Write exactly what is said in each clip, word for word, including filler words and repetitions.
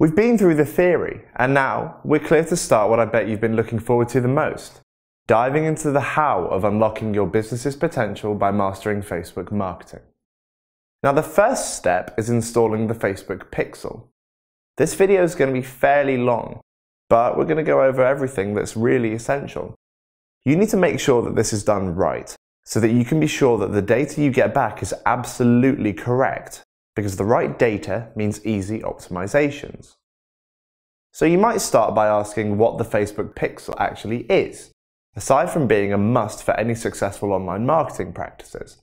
We've been through the theory, and now we're clear to start what I bet you've been looking forward to the most, diving into the how of unlocking your business's potential by mastering Facebook marketing. Now, the first step is installing the Facebook Pixel. This video is going to be fairly long, but we're going to go over everything that's really essential. You need to make sure that this is done right, so that you can be sure that the data you get back is absolutely correct, because the right data means easy optimizations. So you might start by asking what the Facebook Pixel actually is, aside from being a must for any successful online marketing practices.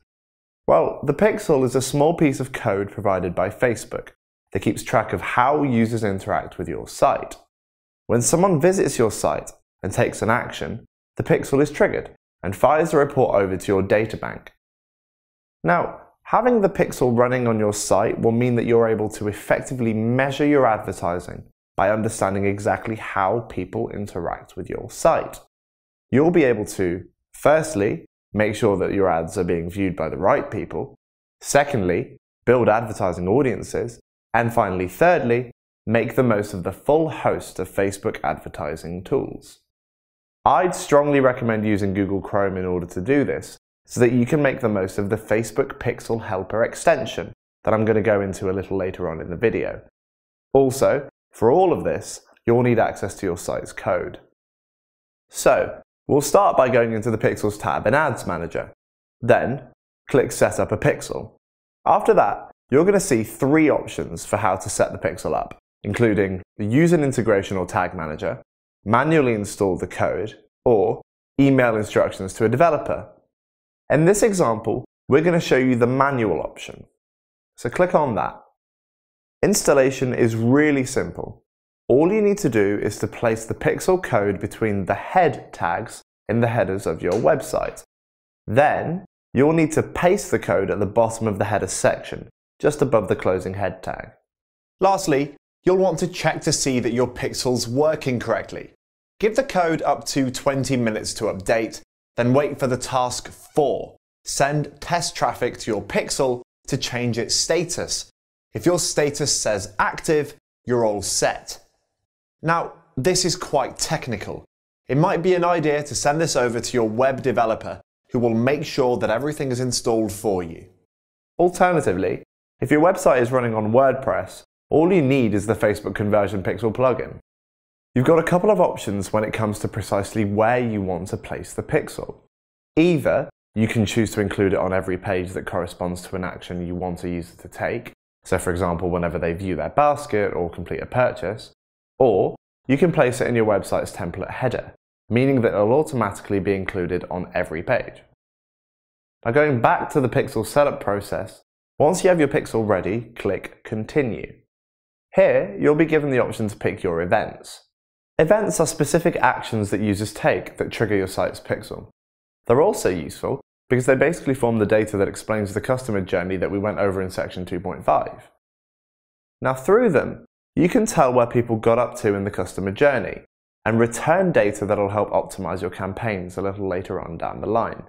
Well, the Pixel is a small piece of code provided by Facebook that keeps track of how users interact with your site. When someone visits your site and takes an action, the Pixel is triggered and fires a report over to your databank. Now, having the Pixel running on your site will mean that you're able to effectively measure your advertising by understanding exactly how people interact with your site. You'll be able to, firstly, make sure that your ads are being viewed by the right people, secondly, build advertising audiences, and finally, thirdly, make the most of the full host of Facebook advertising tools. I'd strongly recommend using Google Chrome in order to do this, so that you can make the most of the Facebook Pixel Helper extension that I'm going to go into a little later on in the video. Also, for all of this, you'll need access to your site's code. So, we'll start by going into the Pixels tab in Ads Manager. Then, click Set up a Pixel. After that, you're going to see three options for how to set the Pixel up, including use an integration or tag manager, manually install the code, or email instructions to a developer. In this example, we're going to show you the manual option. So click on that. Installation is really simple. All you need to do is to place the Pixel code between the head tags in the headers of your website. Then, you'll need to paste the code at the bottom of the header section, just above the closing head tag. Lastly, you'll want to check to see that your Pixel's working correctly. Give the code up to twenty minutes to update, then wait for the task four. Send test traffic to your Pixel to change its status. If your status says active, you're all set. Now, this is quite technical. It might be an idea to send this over to your web developer, who will make sure that everything is installed for you. Alternatively, if your website is running on WordPress, all you need is the Facebook Conversion Pixel plugin. You've got a couple of options when it comes to precisely where you want to place the Pixel. Either you can choose to include it on every page that corresponds to an action you want a user to take, so for example, whenever they view their basket or complete a purchase, or you can place it in your website's template header, meaning that it'll automatically be included on every page. Now, going back to the Pixel setup process, once you have your Pixel ready, click Continue. Here, you'll be given the option to pick your events. Events are specific actions that users take that trigger your site's Pixel. They're also useful because they basically form the data that explains the customer journey that we went over in section two point five. Now, through them, you can tell where people got up to in the customer journey and return data that'll help optimize your campaigns a little later on down the line.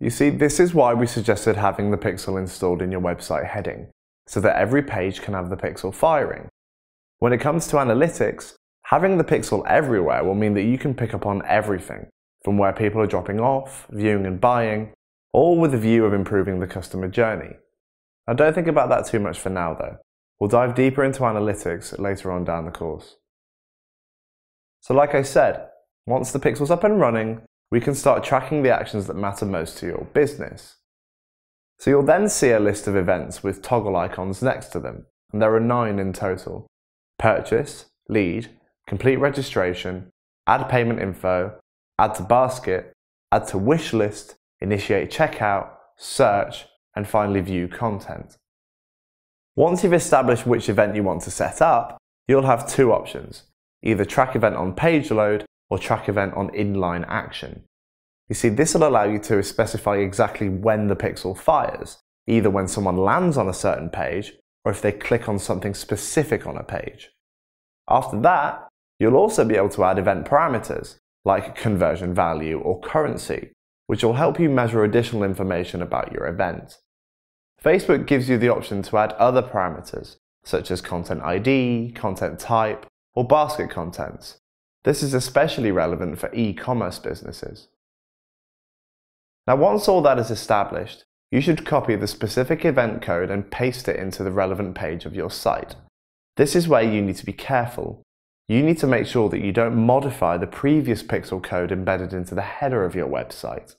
You see, this is why we suggested having the Pixel installed in your website heading, so that every page can have the Pixel firing. When it comes to analytics, having the Pixel everywhere will mean that you can pick up on everything, from where people are dropping off, viewing and buying, all with a view of improving the customer journey. Now, don't think about that too much for now though. We'll dive deeper into analytics later on down the course. So like I said, once the Pixel's up and running, we can start tracking the actions that matter most to your business. So you'll then see a list of events with toggle icons next to them, and there are nine in total. Purchase, lead, complete registration, add payment info, add to basket, add to wish list, initiate checkout, search, and finally view content. Once you've established which event you want to set up, you'll have two options, either track event on page load or track event on inline action. You see, this will allow you to specify exactly when the Pixel fires, either when someone lands on a certain page or if they click on something specific on a page. After that, you'll also be able to add event parameters, like conversion value or currency, which will help you measure additional information about your event. Facebook gives you the option to add other parameters, such as content I D, content type, or basket contents. This is especially relevant for e-commerce businesses. Now, once all that is established, you should copy the specific event code and paste it into the relevant page of your site. This is where you need to be careful. You need to make sure that you don't modify the previous pixel code embedded into the header of your website.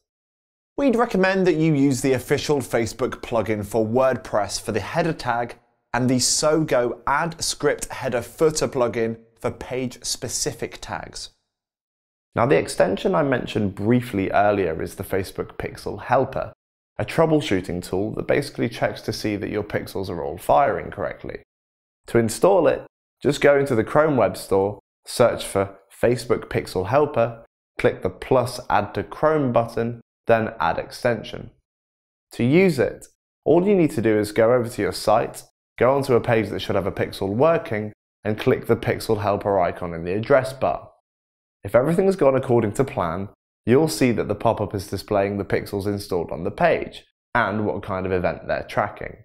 We'd recommend that you use the official Facebook plugin for WordPress for the header tag and the SoGo Add Script Header Footer plugin for page-specific tags. Now, the extension I mentioned briefly earlier is the Facebook Pixel Helper, a troubleshooting tool that basically checks to see that your pixels are all firing correctly. To install it, just go into the Chrome Web Store, search for Facebook Pixel Helper, click the plus Add to Chrome button, then Add Extension. To use it, all you need to do is go over to your site, go onto a page that should have a pixel working, and click the Pixel Helper icon in the address bar. If everything's gone according to plan, you'll see that the pop-up is displaying the pixels installed on the page and what kind of event they're tracking.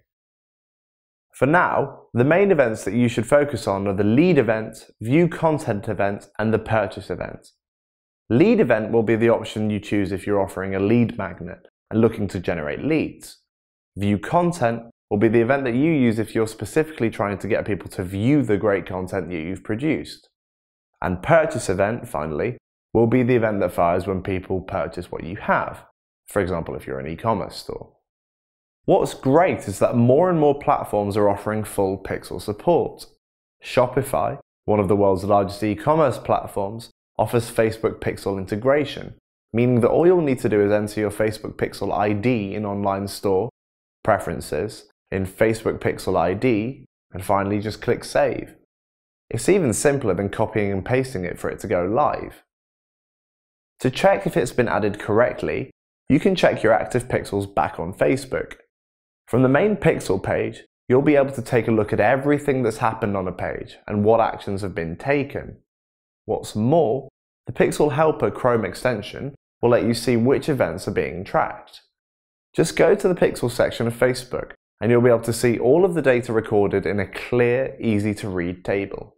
For now, the main events that you should focus on are the lead event, view content event, and the purchase event. Lead event will be the option you choose if you're offering a lead magnet and looking to generate leads. View content will be the event that you use if you're specifically trying to get people to view the great content that you've produced. And purchase event, finally, will be the event that fires when people purchase what you have, for example, if you're an e-commerce store. What's great is that more and more platforms are offering full pixel support. Shopify, one of the world's largest e-commerce platforms, offers Facebook Pixel integration, meaning that all you'll need to do is enter your Facebook Pixel I D in online store, preferences, in Facebook Pixel I D, and finally just click Save. It's even simpler than copying and pasting it for it to go live. To check if it's been added correctly, you can check your active pixels back on Facebook. From the main pixel page, you'll be able to take a look at everything that's happened on a page and what actions have been taken. What's more, the Pixel Helper Chrome extension will let you see which events are being tracked. Just go to the pixel section of Facebook and you'll be able to see all of the data recorded in a clear, easy-to-read table.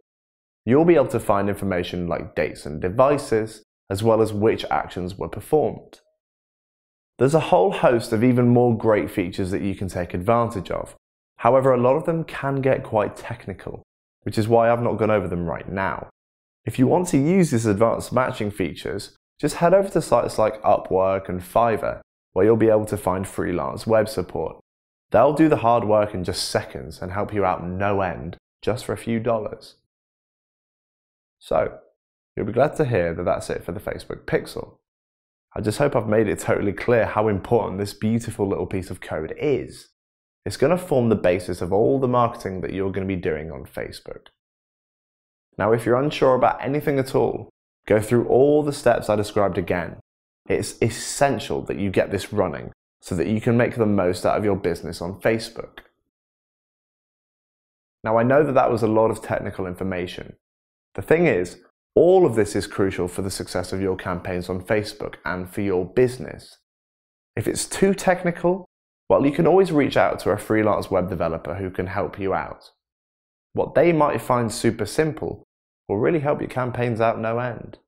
You'll be able to find information like dates and devices, as well as which actions were performed. There's a whole host of even more great features that you can take advantage of. However, a lot of them can get quite technical, which is why I've not gone over them right now. If you want to use these advanced matching features, just head over to sites like Upwork and Fiverr, where you'll be able to find freelance web support. They'll do the hard work in just seconds and help you out no end, just for a few dollars. So, you'll be glad to hear that that's it for the Facebook Pixel. I just hope I've made it totally clear how important this beautiful little piece of code is. It's going to form the basis of all the marketing that you're going to be doing on Facebook. Now, if you're unsure about anything at all, go through all the steps I described again. It's essential that you get this running so that you can make the most out of your business on Facebook. Now, I know that that was a lot of technical information. The thing is, all of this is crucial for the success of your campaigns on Facebook and for your business. If it's too technical, well, you can always reach out to a freelance web developer who can help you out. What they might find super simple will really help your campaigns out no end.